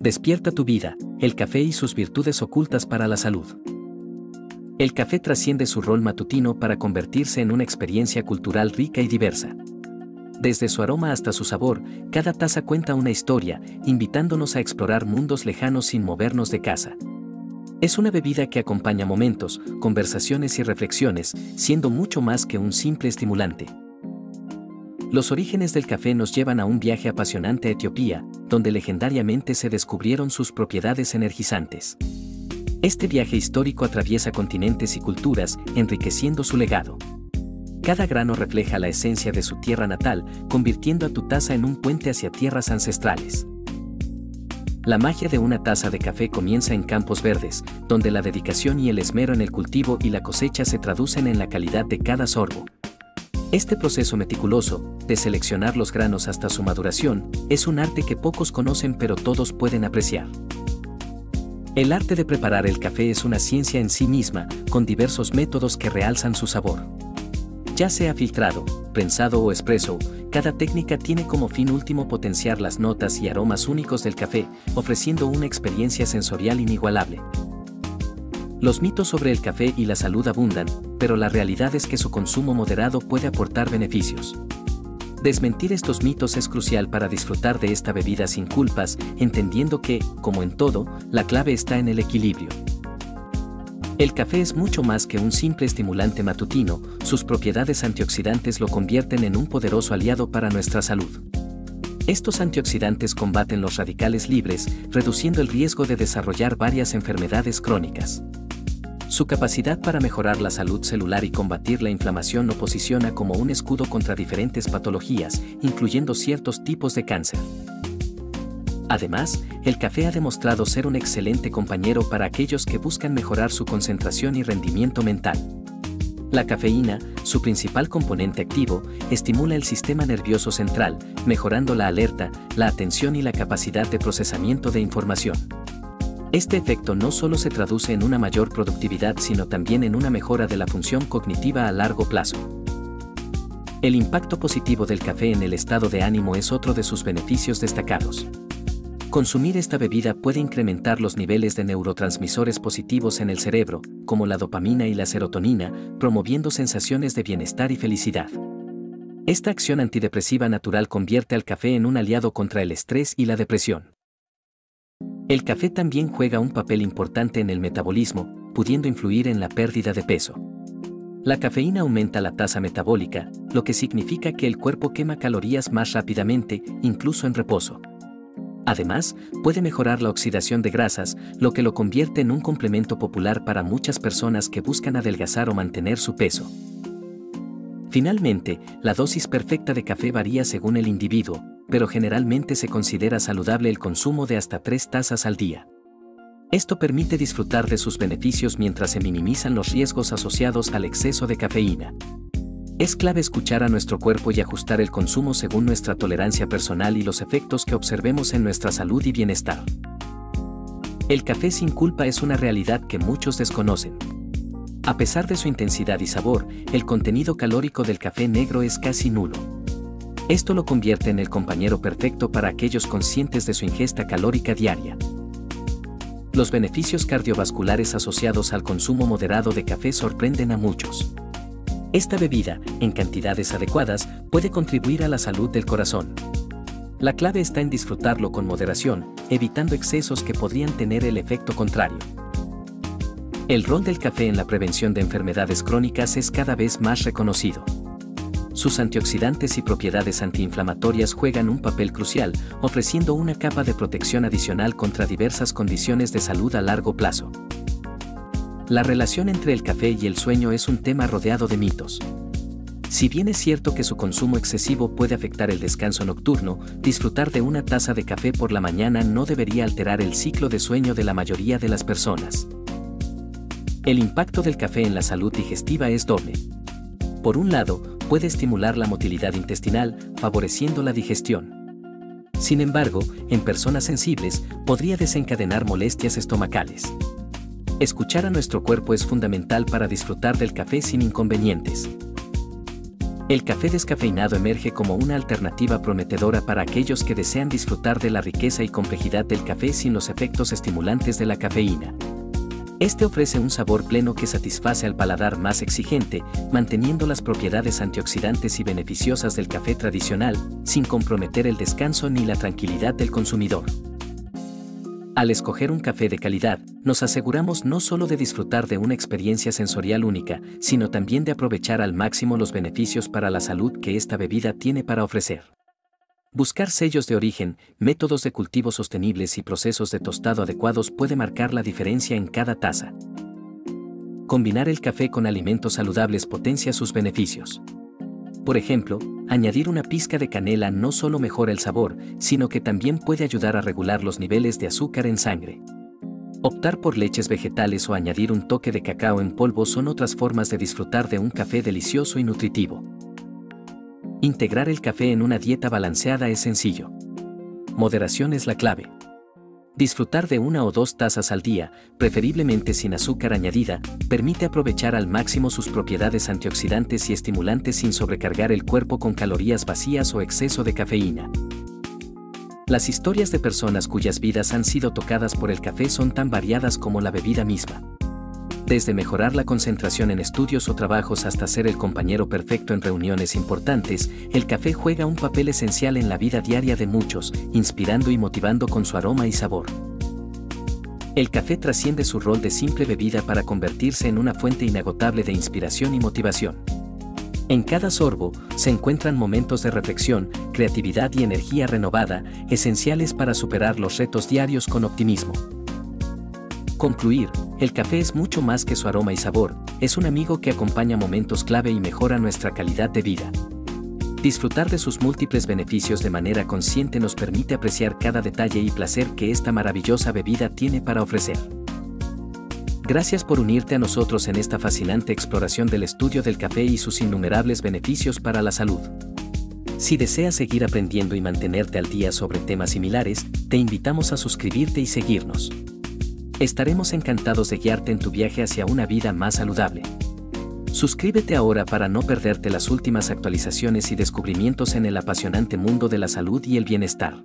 Despierta tu vida, el café y sus virtudes ocultas para la salud. El café trasciende su rol matutino para convertirse en una experiencia cultural rica y diversa. Desde su aroma hasta su sabor, cada taza cuenta una historia, invitándonos a explorar mundos lejanos sin movernos de casa. Es una bebida que acompaña momentos, conversaciones y reflexiones, siendo mucho más que un simple estimulante. Los orígenes del café nos llevan a un viaje apasionante a Etiopía, donde legendariamente se descubrieron sus propiedades energizantes. Este viaje histórico atraviesa continentes y culturas, enriqueciendo su legado. Cada grano refleja la esencia de su tierra natal, convirtiendo a tu taza en un puente hacia tierras ancestrales. La magia de una taza de café comienza en campos verdes, donde la dedicación y el esmero en el cultivo y la cosecha se traducen en la calidad de cada sorbo. Este proceso meticuloso, de seleccionar los granos hasta su maduración, es un arte que pocos conocen pero todos pueden apreciar. El arte de preparar el café es una ciencia en sí misma, con diversos métodos que realzan su sabor. Ya sea filtrado, prensado o expreso, cada técnica tiene como fin último potenciar las notas y aromas únicos del café, ofreciendo una experiencia sensorial inigualable. Los mitos sobre el café y la salud abundan, pero la realidad es que su consumo moderado puede aportar beneficios. Desmentir estos mitos es crucial para disfrutar de esta bebida sin culpas, entendiendo que, como en todo, la clave está en el equilibrio. El café es mucho más que un simple estimulante matutino, sus propiedades antioxidantes lo convierten en un poderoso aliado para nuestra salud. Estos antioxidantes combaten los radicales libres, reduciendo el riesgo de desarrollar varias enfermedades crónicas. Su capacidad para mejorar la salud celular y combatir la inflamación lo posiciona como un escudo contra diferentes patologías, incluyendo ciertos tipos de cáncer. Además, el café ha demostrado ser un excelente compañero para aquellos que buscan mejorar su concentración y rendimiento mental. La cafeína, su principal componente activo, estimula el sistema nervioso central, mejorando la alerta, la atención y la capacidad de procesamiento de información. Este efecto no solo se traduce en una mayor productividad, sino también en una mejora de la función cognitiva a largo plazo. El impacto positivo del café en el estado de ánimo es otro de sus beneficios destacados. Consumir esta bebida puede incrementar los niveles de neurotransmisores positivos en el cerebro, como la dopamina y la serotonina, promoviendo sensaciones de bienestar y felicidad. Esta acción antidepresiva natural convierte al café en un aliado contra el estrés y la depresión. El café también juega un papel importante en el metabolismo, pudiendo influir en la pérdida de peso. La cafeína aumenta la tasa metabólica, lo que significa que el cuerpo quema calorías más rápidamente, incluso en reposo. Además, puede mejorar la oxidación de grasas, lo que lo convierte en un complemento popular para muchas personas que buscan adelgazar o mantener su peso. Finalmente, la dosis perfecta de café varía según el individuo, pero generalmente se considera saludable el consumo de hasta 3 tazas al día. Esto permite disfrutar de sus beneficios mientras se minimizan los riesgos asociados al exceso de cafeína. Es clave escuchar a nuestro cuerpo y ajustar el consumo según nuestra tolerancia personal y los efectos que observemos en nuestra salud y bienestar. El café sin culpa es una realidad que muchos desconocen. A pesar de su intensidad y sabor, el contenido calórico del café negro es casi nulo. Esto lo convierte en el compañero perfecto para aquellos conscientes de su ingesta calórica diaria. Los beneficios cardiovasculares asociados al consumo moderado de café sorprenden a muchos. Esta bebida, en cantidades adecuadas, puede contribuir a la salud del corazón. La clave está en disfrutarlo con moderación, evitando excesos que podrían tener el efecto contrario. El rol del café en la prevención de enfermedades crónicas es cada vez más reconocido. Sus antioxidantes y propiedades antiinflamatorias juegan un papel crucial, ofreciendo una capa de protección adicional contra diversas condiciones de salud a largo plazo. La relación entre el café y el sueño es un tema rodeado de mitos. Si bien es cierto que su consumo excesivo puede afectar el descanso nocturno, disfrutar de una taza de café por la mañana no debería alterar el ciclo de sueño de la mayoría de las personas. El impacto del café en la salud digestiva es doble. Por un lado, puede estimular la motilidad intestinal, favoreciendo la digestión. Sin embargo, en personas sensibles, podría desencadenar molestias estomacales. Escuchar a nuestro cuerpo es fundamental para disfrutar del café sin inconvenientes. El café descafeinado emerge como una alternativa prometedora para aquellos que desean disfrutar de la riqueza y complejidad del café sin los efectos estimulantes de la cafeína. Este ofrece un sabor pleno que satisface al paladar más exigente, manteniendo las propiedades antioxidantes y beneficiosas del café tradicional, sin comprometer el descanso ni la tranquilidad del consumidor. Al escoger un café de calidad, nos aseguramos no solo de disfrutar de una experiencia sensorial única, sino también de aprovechar al máximo los beneficios para la salud que esta bebida tiene para ofrecer. Buscar sellos de origen, métodos de cultivo sostenibles y procesos de tostado adecuados puede marcar la diferencia en cada taza. Combinar el café con alimentos saludables potencia sus beneficios. Por ejemplo, añadir una pizca de canela no solo mejora el sabor, sino que también puede ayudar a regular los niveles de azúcar en sangre. Optar por leches vegetales o añadir un toque de cacao en polvo son otras formas de disfrutar de un café delicioso y nutritivo. Integrar el café en una dieta balanceada es sencillo. Moderación es la clave. Disfrutar de 1 o 2 tazas al día, preferiblemente sin azúcar añadida, permite aprovechar al máximo sus propiedades antioxidantes y estimulantes sin sobrecargar el cuerpo con calorías vacías o exceso de cafeína. Las historias de personas cuyas vidas han sido tocadas por el café son tan variadas como la bebida misma. Desde mejorar la concentración en estudios o trabajos hasta ser el compañero perfecto en reuniones importantes, el café juega un papel esencial en la vida diaria de muchos, inspirando y motivando con su aroma y sabor. El café trasciende su rol de simple bebida para convertirse en una fuente inagotable de inspiración y motivación. En cada sorbo, se encuentran momentos de reflexión, creatividad y energía renovada, esenciales para superar los retos diarios con optimismo. Concluir, el café es mucho más que su aroma y sabor, es un amigo que acompaña momentos clave y mejora nuestra calidad de vida. Disfrutar de sus múltiples beneficios de manera consciente nos permite apreciar cada detalle y placer que esta maravillosa bebida tiene para ofrecer. Gracias por unirte a nosotros en esta fascinante exploración del estudio del café y sus innumerables beneficios para la salud. Si deseas seguir aprendiendo y mantenerte al día sobre temas similares, te invitamos a suscribirte y seguirnos. Estaremos encantados de guiarte en tu viaje hacia una vida más saludable. Suscríbete ahora para no perderte las últimas actualizaciones y descubrimientos en el apasionante mundo de la salud y el bienestar.